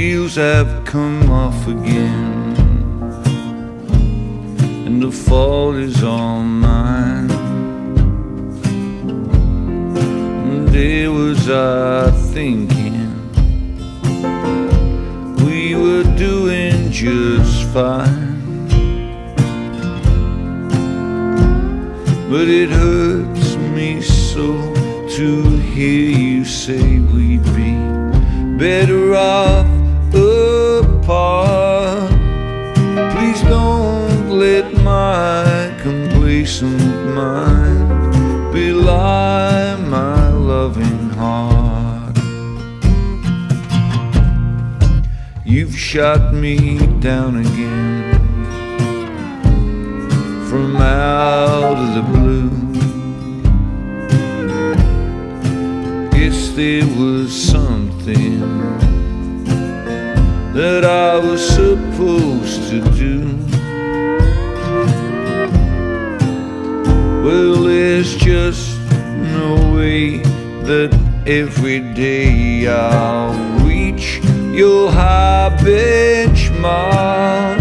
reels have come off again, and the fault is all mine. And there was I thinking we were doing just fine, but it hurts me so to hear you say we'd be better off apart. Please don't let my complacent mind belie my loving heart. You've shot me down again from out of the blue. Guess there was something that I was supposed to do. Well, there's just no way that every day I'll reach your high benchmark.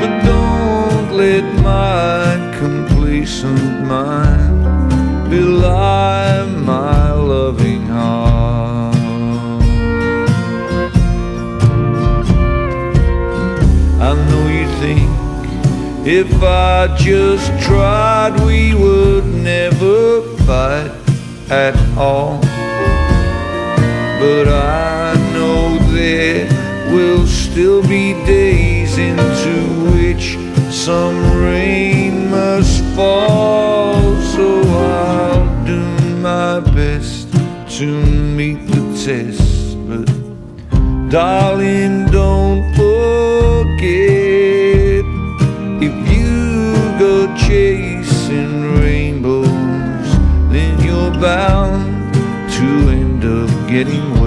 But don't let my complacent mind belie my loving heart. I know you think if I just tried we would never fight at all, but I know there will still be days into which some rain must fall. So I'll do my best to meet the test, but darling, don't forget, if you go chasing rainbows, then you're bound to end up getting wet.